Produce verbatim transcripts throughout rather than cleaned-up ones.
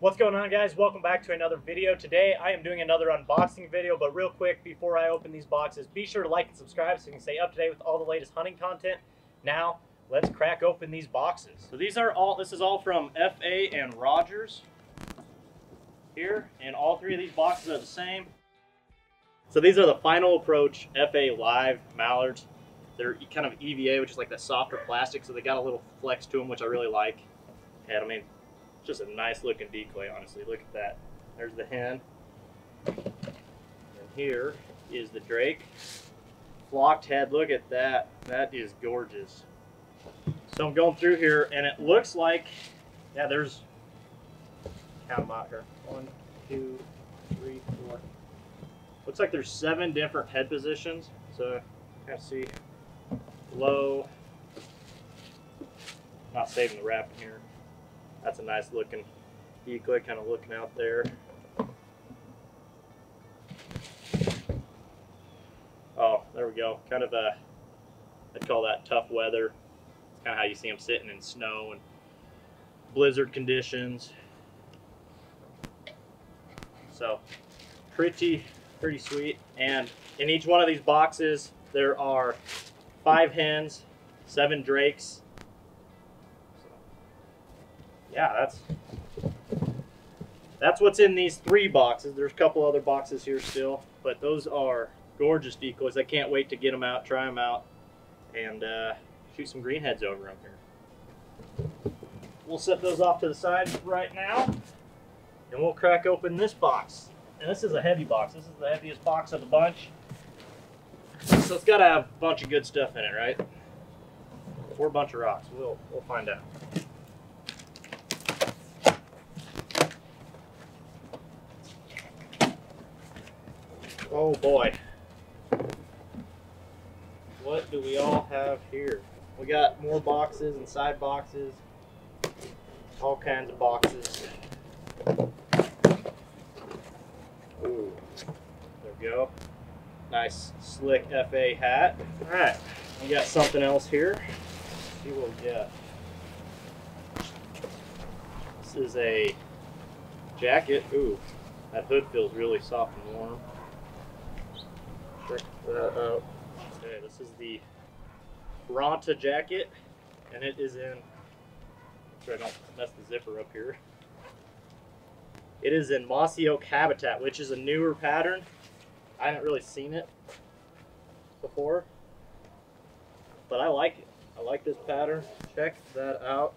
What's going on, guys? Welcome back to another video. Today I am doing another unboxing video, but real quick before I open these boxes, be sure to like and subscribe so you can stay up to date with all the latest hunting content. Now let's crack open these boxes. So these are all, this is all from E V A and Rogers here, and all three of these boxes are the same. So these are the Final Approach E V A Live Mallards. They're kind of E V A, which is like the softer plastic, so they got a little flex to them, which I really like. And I mean, just a nice looking decoy, honestly. Look at that. There's the hen. And here is the drake. Flocked head. Look at that. That is gorgeous. So I'm going through here, and it looks like, yeah, there's, count them out here. One, two, three, four. Looks like there's seven different head positions. So let's see. Low. Not saving the wrap in here. That's a nice looking decoy, kind of looking out there. Oh, there we go. Kind of a, I'd call that tough weather. It's kind of how you see them sitting in snow and blizzard conditions. So pretty, pretty sweet. And in each one of these boxes, there are five hens, seven drakes. Yeah, that's that's what's in these three boxes. There's a couple other boxes here still, but those are gorgeous decoys. I can't wait to get them out, try them out, and uh, shoot some greenheads over them here. We'll set those off to the side right now, and we'll crack open this box. And this is a heavy box. This is the heaviest box of the bunch. So it's got to have a bunch of good stuff in it, right? Or a bunch of rocks. We'll, we'll find out. Oh boy, what do we all have here? We got more boxes and side boxes, all kinds of boxes. Ooh, there we go. Nice slick E V A hat. All right, we got something else here. Let's see what we got. This is a jacket. Ooh, that hood feels really soft and warm. Uh-oh. Okay, this is the Bronta jacket, and it is in, make sure I don't mess the zipper up here. It is in Mossy Oak Habitat, which is a newer pattern. I haven't really seen it before, but I like it. I like this pattern. Check that out.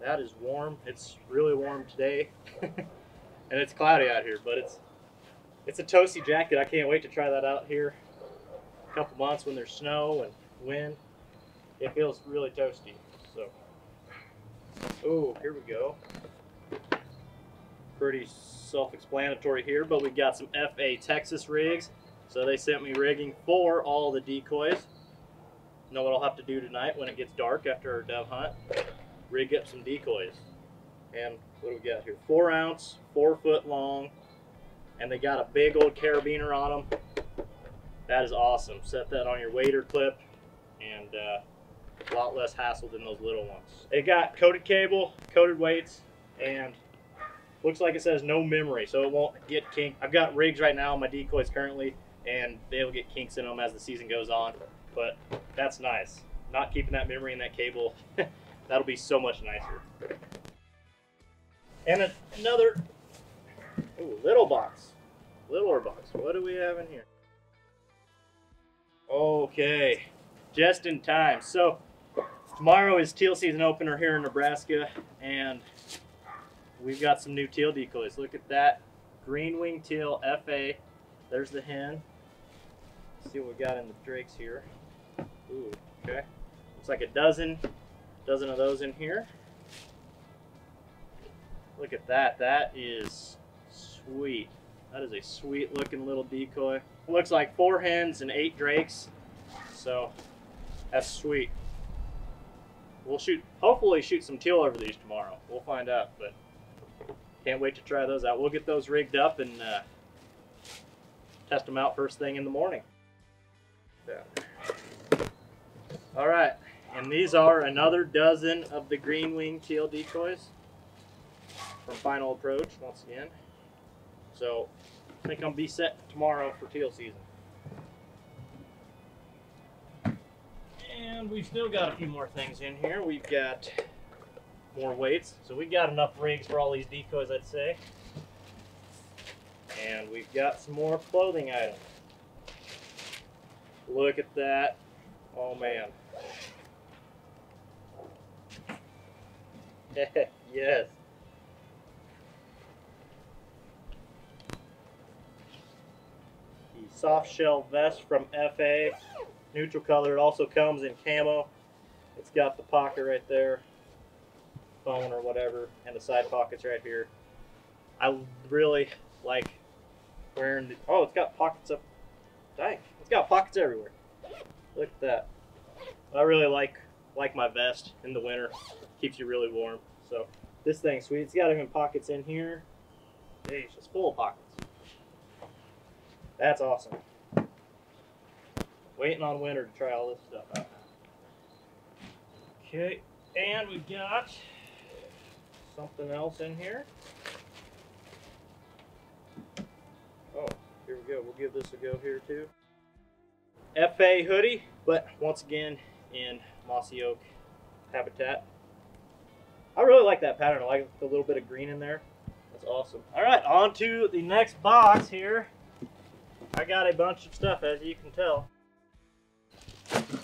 That is warm. It's really warm today, and it's cloudy out here, but it's It's a toasty jacket. I can't wait to try that out here a couple months when there's snow and wind. It feels really toasty. So, oh, here we go. Pretty self-explanatory here, but we've got some E V A Texas rigs. So they sent me rigging for all the decoys. Know what I'll have to do tonight when it gets dark after our dove hunt? Rig up some decoys. And what do we got here? Four ounce, four foot long. And they got a big old carabiner on them. That is awesome. Set that on your wader clip, and uh, a lot less hassle than those little ones. It got coated cable, coated weights, and looks like it says no memory, so it won't get kinked. I've got rigs right now on my decoys currently, and they'll get kinks in them as the season goes on, but that's nice. Not keeping that memory in that cable, that'll be so much nicer. And another Ooh, little box, littler box. What do we have in here? Okay, just in time. So tomorrow is teal season opener here in Nebraska, and we've got some new teal decoys. Look at that, Greenwing Teal E V A. There's the hen. Let's see what we got in the drakes here. Ooh, okay. Looks like a dozen, dozen of those in here. Look at that. That is sweet. That is a sweet looking little decoy. It looks like four hens and eight drakes, so that's sweet. We'll shoot, hopefully shoot some teal over these tomorrow. We'll find out, but can't wait to try those out. We'll get those rigged up and uh, test them out first thing in the morning. Yeah. All right, and these are another dozen of the Greenwing Teal decoys. from Final Approach once again. So I think I'll be set tomorrow for teal season. And we've still got a few more things in here. We've got more weights. So we've got enough rigs for all these decoys, I'd say. And we've got some more clothing items. Look at that. Oh man. Yes. The soft shell vest from F A, neutral color. It also comes in camo. It's got the pocket right there, phone or whatever, and the side pockets right here. I really like wearing the, oh, it's got pockets up, dang, it's got pockets everywhere. Look at that. I really like like my vest in the winter. Keeps you really warm. So this thing's sweet. It's got even pockets in here. Hey, it's just full of pockets. That's awesome. Waiting on winter to try all this stuff out. Okay, and we've got something else in here. Oh, here we go. We'll give this a go here too. F A hoodie, but once again in Mossy Oak Habitat. I really like that pattern. I like the little bit of green in there. That's awesome. All right, on to the next box here. I got a bunch of stuff, as you can tell.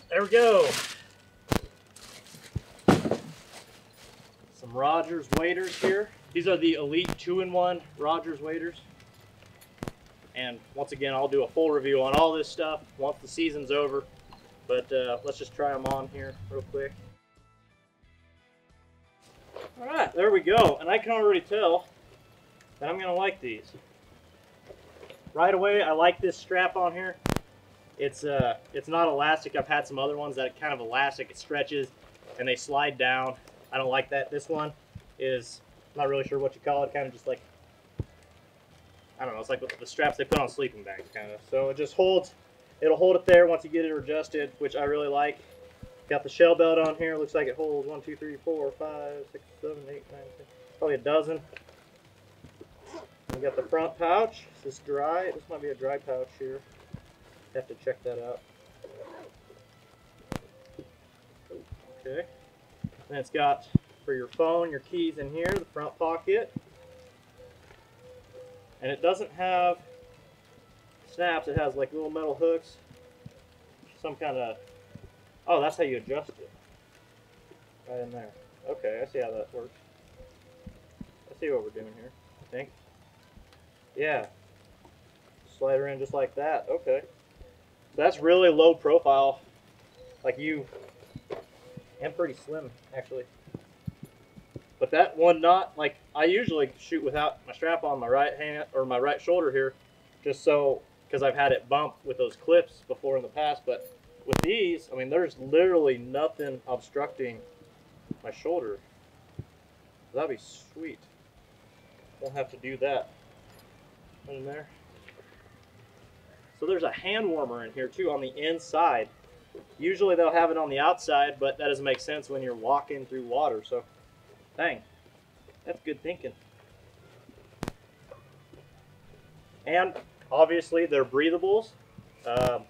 There we go. Some Rogers waders here. These are the Elite two in one Rogers waders. And once again, I'll do a full review on all this stuff once the season's over. But uh, let's just try them on here real quick. All right, there we go. And I can already tell that I'm gonna like these. Right away, I like this strap on here. It's uh, it's not elastic. I've had some other ones that are kind of elastic. It stretches and they slide down. I don't like that. This one is, I'm not really sure what you call it, kind of just like, I don't know, it's like the straps they put on sleeping bags, kind of. So it just holds, it'll hold it there once you get it adjusted, which I really like. Got the shell belt on here. Looks like it holds one, two, three, four, five, six, seven, eight, nine, ten, probably a dozen. We got the front pouch. Is this dry? This might be a dry pouch here. Have to check that out. Okay. And it's got for your phone, your keys in here, the front pocket. And it doesn't have snaps, it has like little metal hooks, some kind of, oh, that's how you adjust it, right in there. Okay, I see how that works. I see what we're doing here, I think. Yeah, slide her in just like that. Okay, so that's really low profile, like you, and pretty slim actually. But that one knot, like I usually shoot without my strap on my right hand or my right shoulder here, just so, because I've had it bump with those clips before in the past. But with these, I mean, there's literally nothing obstructing my shoulder. That'd be sweet. Won't have to do that in there. So there's a hand warmer in here too on the inside. Usually they'll have it on the outside, but that doesn't make sense when you're walking through water. So dang, that's good thinking. And obviously they're breathables. Um,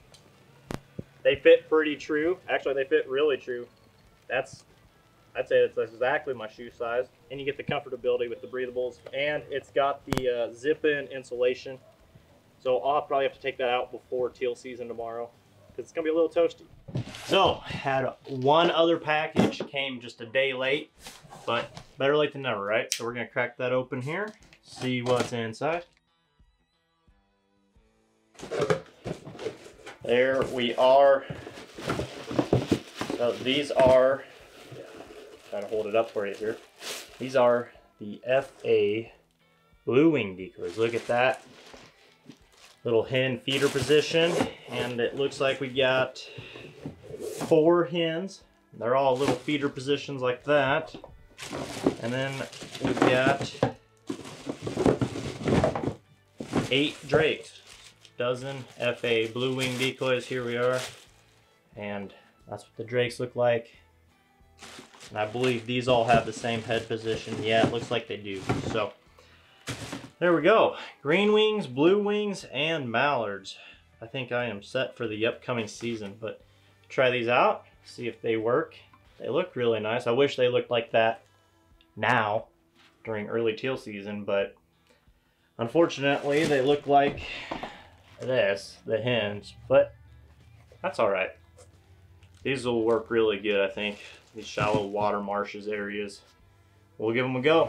they fit pretty true. Actually, they fit really true. That's, I'd say that's exactly my shoe size. And you get the comfortability with the breathables. And it's got the uh, zip-in insulation. So I'll probably have to take that out before teal season tomorrow, because it's going to be a little toasty. So, had one other package, came just a day late, but better late than never, right? So we're gonna crack that open here, see what's inside. There we are. So these are, try to hold it up for you here. These are the F A blue wing decoys. Look at that. Little hen feeder position, and it looks like we got four hens. They're all little feeder positions like that. And then we've got eight drakes, dozen F A blue wing decoys. Here we are, and that's what the drakes look like. And I believe these all have the same head position. Yeah, it looks like they do. So there we go. Green wings, blue wings, and mallards. I think I am set for the upcoming season, but try these out, see if they work. They look really nice. I wish they looked like that now during early teal season, but unfortunately they look like this, the hens, but that's all right. These will work really good, I think. These shallow water marshes areas. We'll give them a go.